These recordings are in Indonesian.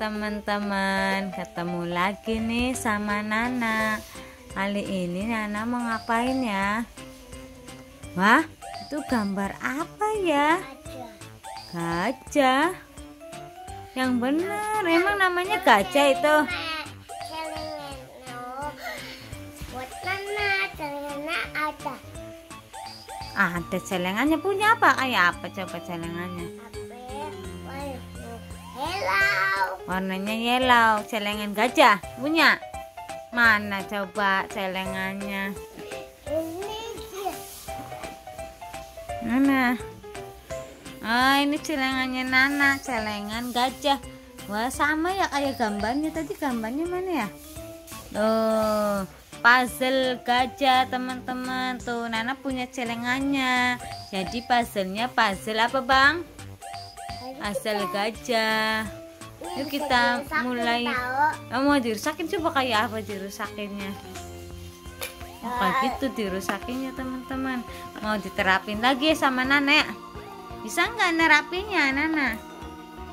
teman-teman, ketemu lagi nih sama Nana. Kali ini Nana mau ngapain ya? Wah, itu gambar apa ya? Gajah. Yang benar, emang namanya gajah itu? Ada celengannya, punya apa? Kayak apa coba celengannya? Warnanya yellow. Celengan gajah punya mana coba celengannya? Nana. Oh, ini celengannya Nana, celengan gajah. Wah, sama ya kayak gambarnya tadi. Gambarnya mana ya? Tuh, puzzle gajah teman-teman. Tuh, Nana punya celengannya. Jadi puzzlenya puzzle apa, Bang? Puzzle gajah. Yuk kita mulai. Mau dirusakin, coba kayak apa dirusakinnya? Kayak gitu dirusakinnya teman-teman. Mau diterapin lagi sama Nana ya? Bisa nggak nerapinnya Nana?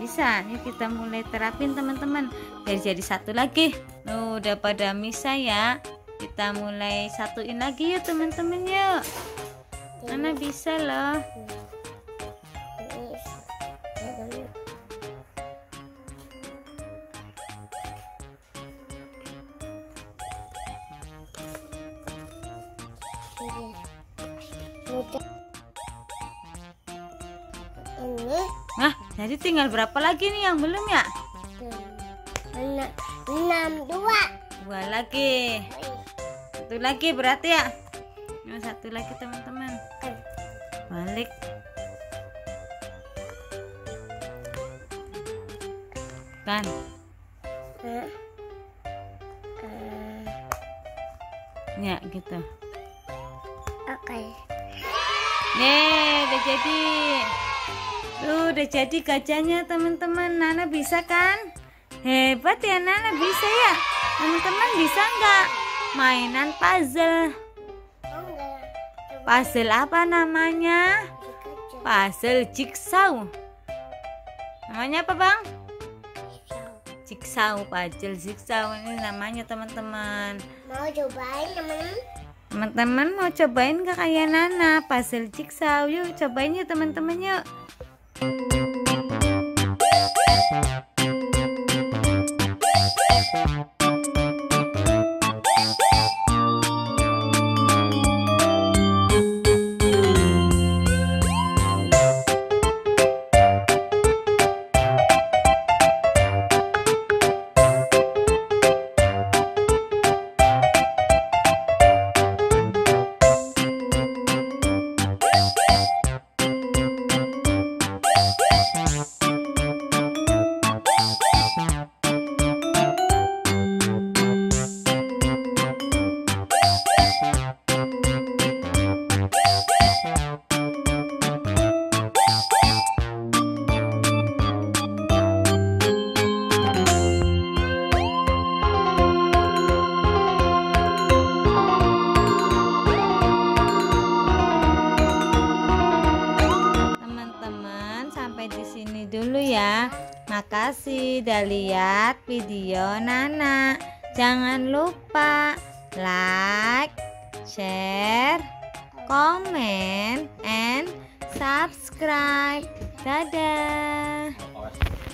Bisa. Yuk kita mulai terapin teman-teman. Biar jadi satu lagi. Udah pada misa ya. Kita mulai satuin lagi yuk teman-teman yuk. Nana bisa loh. Nah, jadi tinggal berapa lagi nih yang belum ya? 6, 2 lagi, satu lagi berarti ya? Satu lagi teman-teman, balik. Kan? Ya gitu. Oke. Nih, udah jadi. Tuh, udah jadi gajahnya teman-teman. Nana bisa kan? Hebat ya Nana, bisa ya? Teman-teman bisa nggak mainan puzzle? Puzzle apa namanya? Puzzle jigsaw. Namanya apa, Bang? Jigsaw, puzzle jigsaw ini namanya teman-teman. Mau cobain teman-teman? Mau cobain gak kayak Nana puzzle jigsaw? Yuk cobain yuk teman-teman yuk. Makasih udah lihat video Nana. Jangan lupa like, share, comment, and subscribe. Dadah.